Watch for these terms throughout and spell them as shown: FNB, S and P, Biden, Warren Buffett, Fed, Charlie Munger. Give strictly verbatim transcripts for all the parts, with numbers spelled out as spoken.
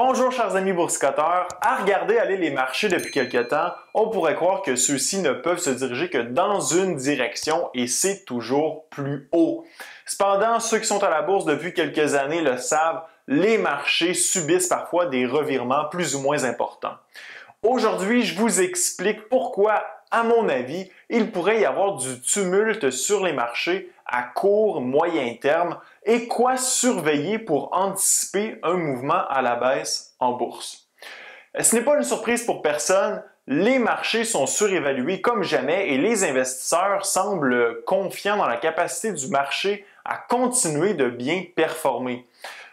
Bonjour chers amis boursicoteurs, à regarder aller les marchés depuis quelques temps, on pourrait croire que ceux-ci ne peuvent se diriger que dans une direction et c'est toujours plus haut. Cependant, ceux qui sont à la bourse depuis quelques années le savent, les marchés subissent parfois des revirements plus ou moins importants. Aujourd'hui, je vous explique pourquoi, à mon avis, il pourrait y avoir du tumulte sur les marchés à court, moyen terme et quoi surveiller pour anticiper un mouvement à la baisse en bourse. Ce n'est pas une surprise pour personne, les marchés sont surévalués comme jamais et les investisseurs semblent confiants dans la capacité du marché à continuer de bien performer.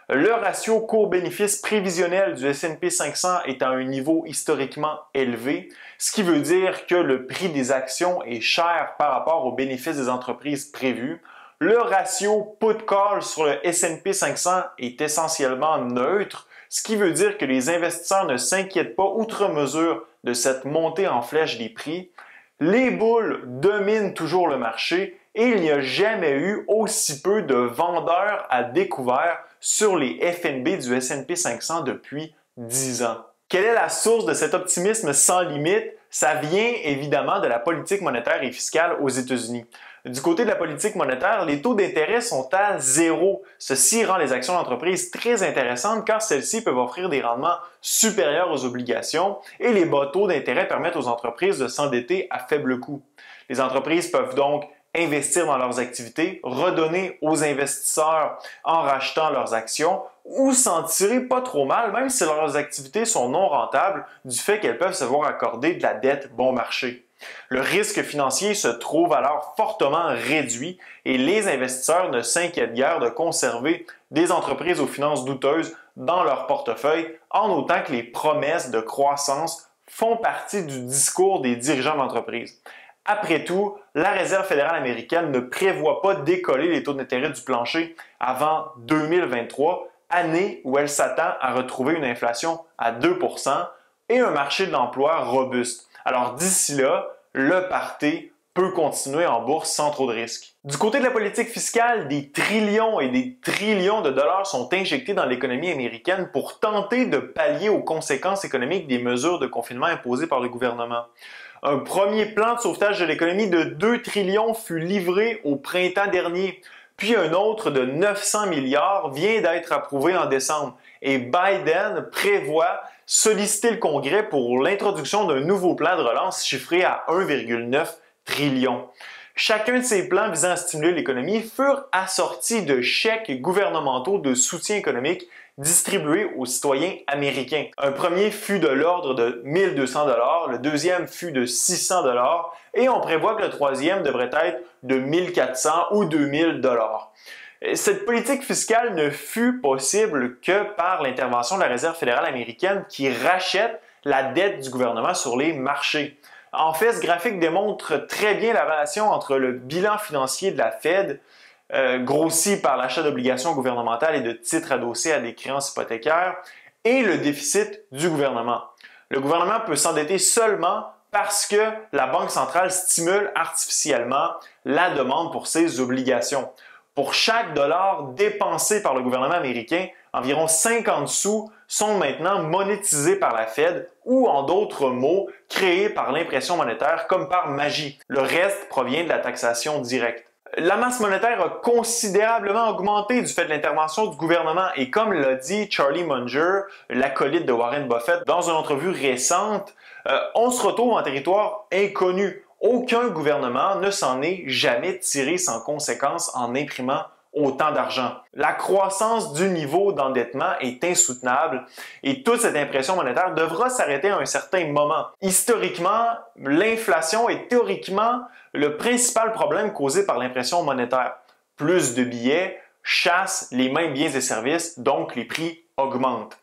Le ratio cours-bénéfice prévisionnel du S and P cinq cents est à un niveau historiquement élevé, ce qui veut dire que le prix des actions est cher par rapport aux bénéfices des entreprises prévus. Le ratio put-call sur le S and P cinq cents est essentiellement neutre, ce qui veut dire que les investisseurs ne s'inquiètent pas outre mesure de cette montée en flèche des prix. Les bulles dominent toujours le marché et il n'y a jamais eu aussi peu de vendeurs à découvert sur les F N B du S and P cinq cents depuis dix ans. Quelle est la source de cet optimisme sans limite? Ça vient évidemment de la politique monétaire et fiscale aux États-Unis. Du côté de la politique monétaire, les taux d'intérêt sont à zéro. Ceci rend les actions d'entreprise très intéressantes car celles-ci peuvent offrir des rendements supérieurs aux obligations et les bas taux d'intérêt permettent aux entreprises de s'endetter à faible coût. Les entreprises peuvent donc investir dans leurs activités, redonner aux investisseurs en rachetant leurs actions ou s'en tirer pas trop mal, même si leurs activités sont non rentables du fait qu'elles peuvent se voir accorder de la dette bon marché. Le risque financier se trouve alors fortement réduit et les investisseurs ne s'inquiètent guère de conserver des entreprises aux finances douteuses dans leur portefeuille en autant que les promesses de croissance font partie du discours des dirigeants d'entreprise. Après tout, la Réserve fédérale américaine ne prévoit pas décoller les taux d'intérêt du plancher avant deux mille vingt-trois, année où elle s'attend à retrouver une inflation à deux pour cent et un marché de l'emploi robuste. Alors d'ici là, le party peut continuer en bourse sans trop de risques. Du côté de la politique fiscale, des trillions et des trillions de dollars sont injectés dans l'économie américaine pour tenter de pallier aux conséquences économiques des mesures de confinement imposées par le gouvernement. Un premier plan de sauvetage de l'économie de deux trillions fut livré au printemps dernier, puis un autre de neuf cents milliards vient d'être approuvé en décembre et Biden prévoit solliciter le Congrès pour l'introduction d'un nouveau plan de relance chiffré à un virgule neuf trillion. Chacun de ces plans visant à stimuler l'économie furent assortis de chèques gouvernementaux de soutien économique distribués aux citoyens américains. Un premier fut de l'ordre de mille deux cents dollars, le deuxième fut de six cents dollars et on prévoit que le troisième devrait être de mille quatre cents ou deux mille dollars. Cette politique fiscale ne fut possible que par l'intervention de la Réserve fédérale américaine qui rachète la dette du gouvernement sur les marchés. En fait, ce graphique démontre très bien la relation entre le bilan financier de la Fed, euh, grossi par l'achat d'obligations gouvernementales et de titres adossés à des créances hypothécaires, et le déficit du gouvernement. Le gouvernement peut s'endetter seulement parce que la Banque centrale stimule artificiellement la demande pour ses obligations. Pour chaque dollar dépensé par le gouvernement américain, environ cinquante sous sont maintenant monétisés par la Fed ou, en d'autres mots, créés par l'impression monétaire comme par magie. Le reste provient de la taxation directe. La masse monétaire a considérablement augmenté du fait de l'intervention du gouvernement et comme l'a dit Charlie Munger, l'acolyte de Warren Buffett, dans une entrevue récente, euh, on se retrouve en territoire inconnu. Aucun gouvernement ne s'en est jamais tiré sans conséquence en imprimant autant d'argent. La croissance du niveau d'endettement est insoutenable et toute cette impression monétaire devra s'arrêter à un certain moment. Historiquement, l'inflation est théoriquement le principal problème causé par l'impression monétaire. Plus de billets chassent les mêmes biens et services, donc les prix augmentent.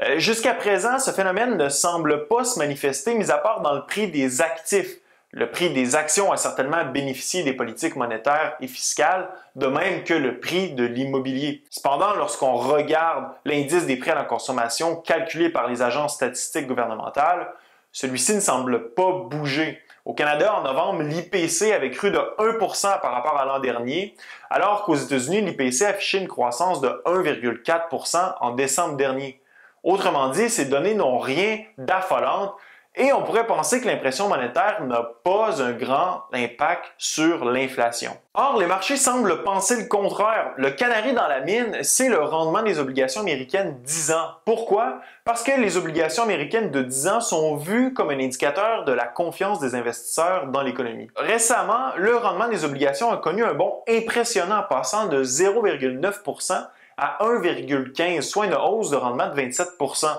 Euh, jusqu'à présent, ce phénomène ne semble pas se manifester, mis à part dans le prix des actifs. Le prix des actions a certainement bénéficié des politiques monétaires et fiscales, de même que le prix de l'immobilier. Cependant, lorsqu'on regarde l'indice des prix à la consommation calculé par les agences statistiques gouvernementales, celui-ci ne semble pas bouger. Au Canada, en novembre, l'I P C avait cru de un pour cent par rapport à l'an dernier, alors qu'aux États-Unis, l'I P C affichait une croissance de un virgule quatre pour cent en décembre dernier. Autrement dit, ces données n'ont rien d'affolant et on pourrait penser que l'impression monétaire n'a pas un grand impact sur l'inflation. Or, les marchés semblent penser le contraire. Le canari dans la mine, c'est le rendement des obligations américaines dix ans. Pourquoi? Parce que les obligations américaines de dix ans sont vues comme un indicateur de la confiance des investisseurs dans l'économie. Récemment, le rendement des obligations a connu un bond impressionnant passant de zéro virgule neuf pour cent à un virgule quinze pour cent, soit une hausse de rendement de vingt-sept pour cent.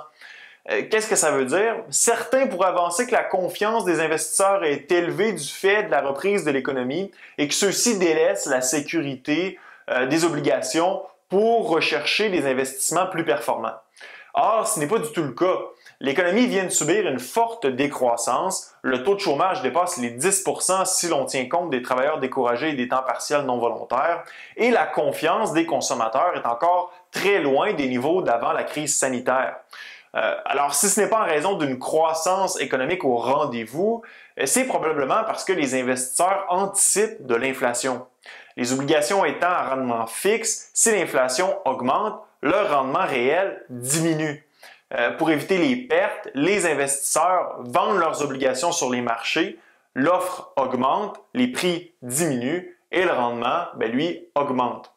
Qu'est-ce que ça veut dire? Certains pourraient avancer que la confiance des investisseurs est élevée du fait de la reprise de l'économie et que ceux-ci délaissent la sécurité euh, des obligations pour rechercher des investissements plus performants. Or, ce n'est pas du tout le cas. L'économie vient de subir une forte décroissance. Le taux de chômage dépasse les dix pour cent si l'on tient compte des travailleurs découragés et des temps partiels non volontaires. Et la confiance des consommateurs est encore très loin des niveaux d'avant la crise sanitaire. Euh, alors, si ce n'est pas en raison d'une croissance économique au rendez-vous, c'est probablement parce que les investisseurs anticipent de l'inflation. Les obligations étant à rendement fixe, si l'inflation augmente, leur rendement réel diminue. Euh, pour éviter les pertes, les investisseurs vendent leurs obligations sur les marchés, l'offre augmente, les prix diminuent et le rendement, ben, lui, augmente.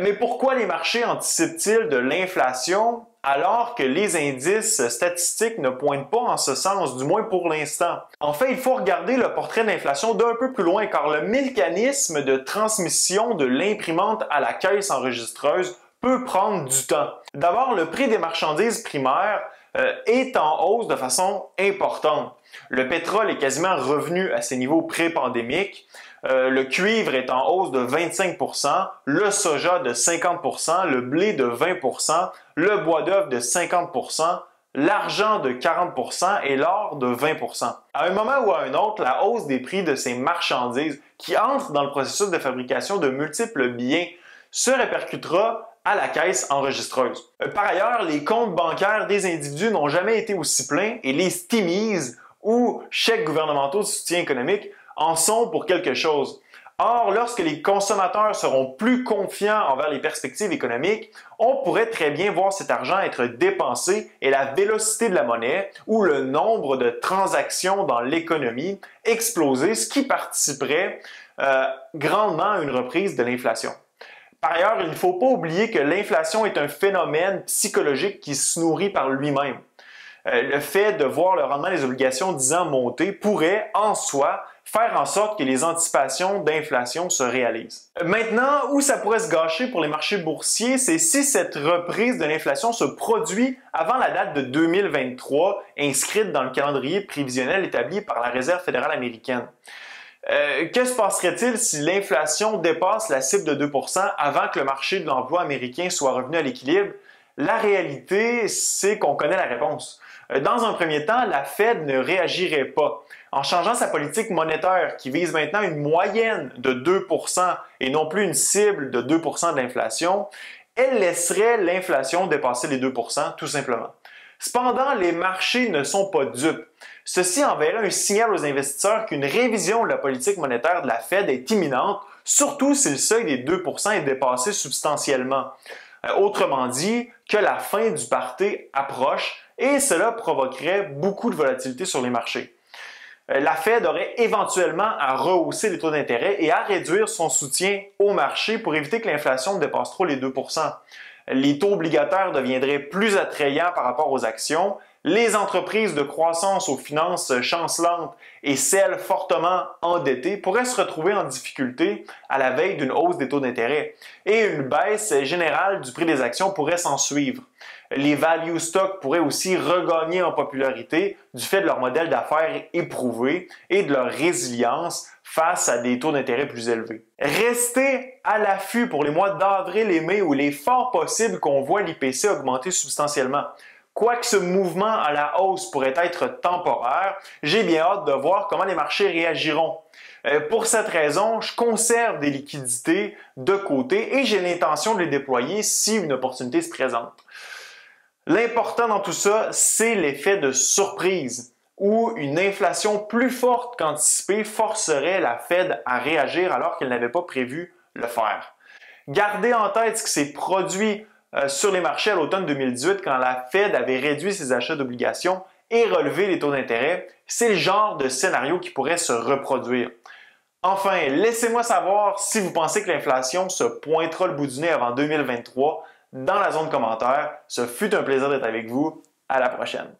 Mais pourquoi les marchés anticipent-ils de l'inflation alors que les indices statistiques ne pointent pas en ce sens, du moins pour l'instant? En fait, il faut regarder le portrait d'inflation d'un peu plus loin car le mécanisme de transmission de l'imprimante à la caisse enregistreuse peut prendre du temps. D'abord, le prix des marchandises primaires euh, est en hausse de façon importante. Le pétrole est quasiment revenu à ses niveaux pré-pandémiques. Euh, le cuivre est en hausse de vingt-cinq pour cent, le soja de cinquante pour cent, le blé de vingt pour cent, le bois d'œuvre de cinquante pour cent, l'argent de quarante pour cent et l'or de vingt pour cent. À un moment ou à un autre, la hausse des prix de ces marchandises qui entrent dans le processus de fabrication de multiples biens se répercutera à la caisse enregistreuse. Par ailleurs, les comptes bancaires des individus n'ont jamais été aussi pleins et les stimies ou chèques gouvernementaux de soutien économique en sont pour quelque chose. Or, lorsque les consommateurs seront plus confiants envers les perspectives économiques, on pourrait très bien voir cet argent être dépensé et la vélocité de la monnaie ou le nombre de transactions dans l'économie exploser, ce qui participerait euh, grandement à une reprise de l'inflation. Par ailleurs, il ne faut pas oublier que l'inflation est un phénomène psychologique qui se nourrit par lui-même. Euh, le fait de voir le rendement des obligations dix ans monter pourrait, en soi, faire en sorte que les anticipations d'inflation se réalisent. Maintenant, où ça pourrait se gâcher pour les marchés boursiers, c'est si cette reprise de l'inflation se produit avant la date de deux mille vingt-trois inscrite dans le calendrier prévisionnel établi par la Réserve fédérale américaine. Euh, que se passerait-il si l'inflation dépasse la cible de deux pour cent avant que le marché de l'emploi américain soit revenu à l'équilibre? La réalité, c'est qu'on connaît la réponse. Dans un premier temps, la Fed ne réagirait pas. En changeant sa politique monétaire, qui vise maintenant une moyenne de deux pour cent et non plus une cible de deux pour cent de l'inflation, elle laisserait l'inflation dépasser les deux pour cent tout simplement. Cependant, les marchés ne sont pas dupes. Ceci enverrait un signal aux investisseurs qu'une révision de la politique monétaire de la Fed est imminente, surtout si le seuil des deux pour cent est dépassé substantiellement. Autrement dit, que la fin du party approche et cela provoquerait beaucoup de volatilité sur les marchés. La Fed aurait éventuellement à rehausser les taux d'intérêt et à réduire son soutien au marché pour éviter que l'inflation dépasse trop les deux pour cent. Les taux obligataires deviendraient plus attrayants par rapport aux actions, les entreprises de croissance aux finances chancelantes et celles fortement endettées pourraient se retrouver en difficulté à la veille d'une hausse des taux d'intérêt et une baisse générale du prix des actions pourrait s'en suivre. Les value stocks pourraient aussi regagner en popularité du fait de leur modèle d'affaires éprouvé et de leur résilience face à des taux d'intérêt plus élevés. Restez à l'affût pour les mois d'avril et mai où il est fort possible qu'on voit l'I P C augmenter substantiellement. Quoique ce mouvement à la hausse pourrait être temporaire, j'ai bien hâte de voir comment les marchés réagiront. Pour cette raison, je conserve des liquidités de côté et j'ai l'intention de les déployer si une opportunité se présente. L'important dans tout ça, c'est l'effet de surprise, où une inflation plus forte qu'anticipée forcerait la Fed à réagir alors qu'elle n'avait pas prévu le faire. Gardez en tête ce qui s'est produit euh, sur les marchés à l'automne deux mille dix-huit quand la Fed avait réduit ses achats d'obligations et relevé les taux d'intérêt, c'est le genre de scénario qui pourrait se reproduire. Enfin, laissez-moi savoir si vous pensez que l'inflation se pointera le bout du nez avant deux mille vingt-trois dans la zone commentaire. Ce fut un plaisir d'être avec vous. À la prochaine.